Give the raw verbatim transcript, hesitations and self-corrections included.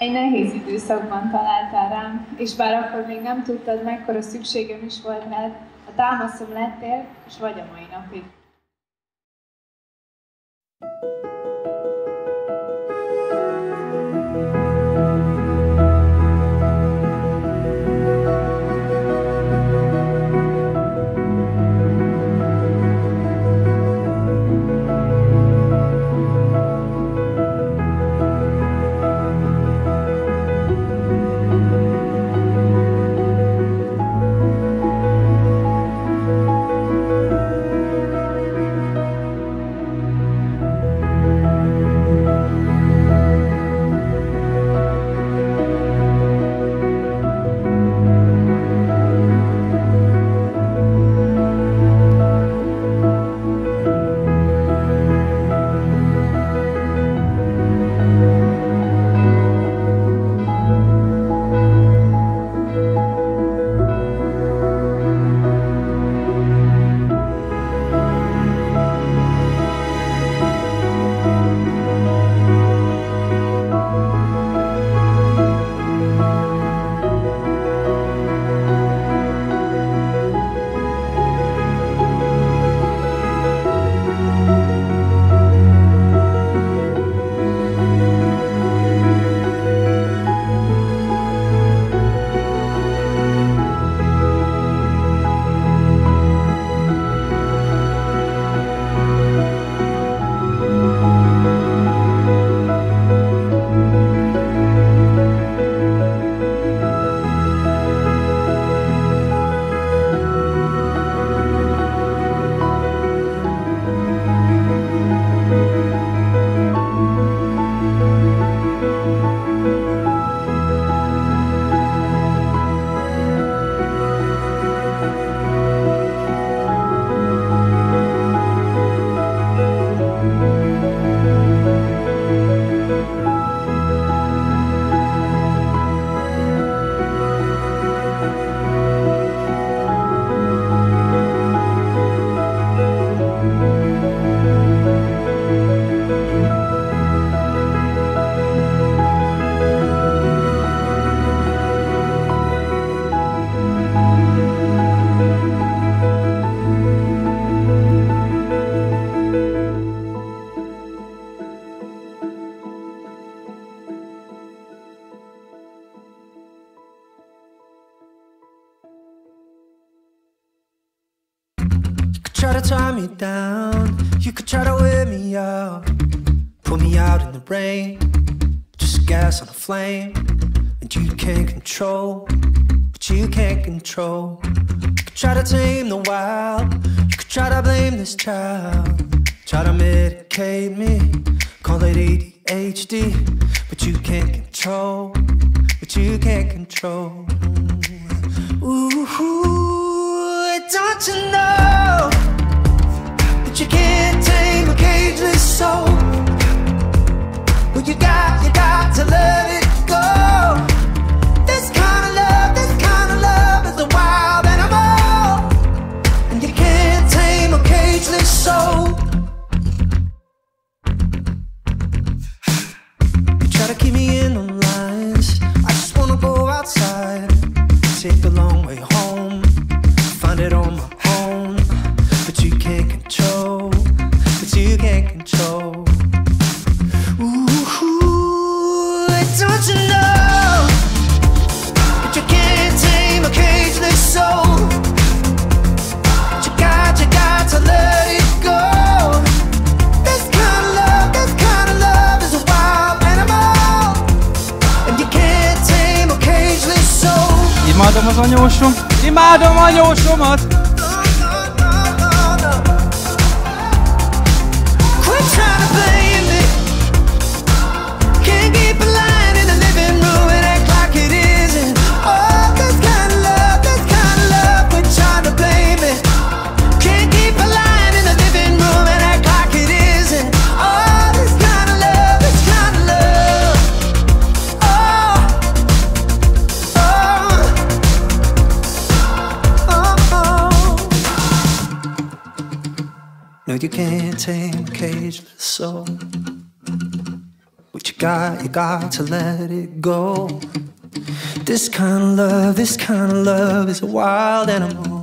Egy nehéz időszakban találtál rám, és bár akkor még nem tudtad, mekkora szükségem is volt rád, a támaszom lettél, és vagy a mai napig. Try to tie me down, you could try to wear me out, pull me out in the rain, just gas on a flame. And you can't control what you can't control. You could try to tame the wild, you could try to blame this child, try to medicate me, call it A D H D, but you can't control what you can't control. Ooh, don't you know you can't tame a cageless soul? Well, you got, you got to let it go. This kind of love, this kind of love is a wild animal, and you can't tame a cageless soul. You try to keep me in on lines, I just wanna go outside, take the long way home, find it on my own. But you can't control, but you can't control. Ooh, don't you know that you can't tame a cageless soul? But you got, you got to let it go. This kind of love, this kind of love is a wild animal, and you can't tame a cageless soul. Imádom az anyósom, imádom anyósomat. No, you can't tame a cageless soul. But you got, you got to let it go. This kind of love, this kind of love is a wild animal.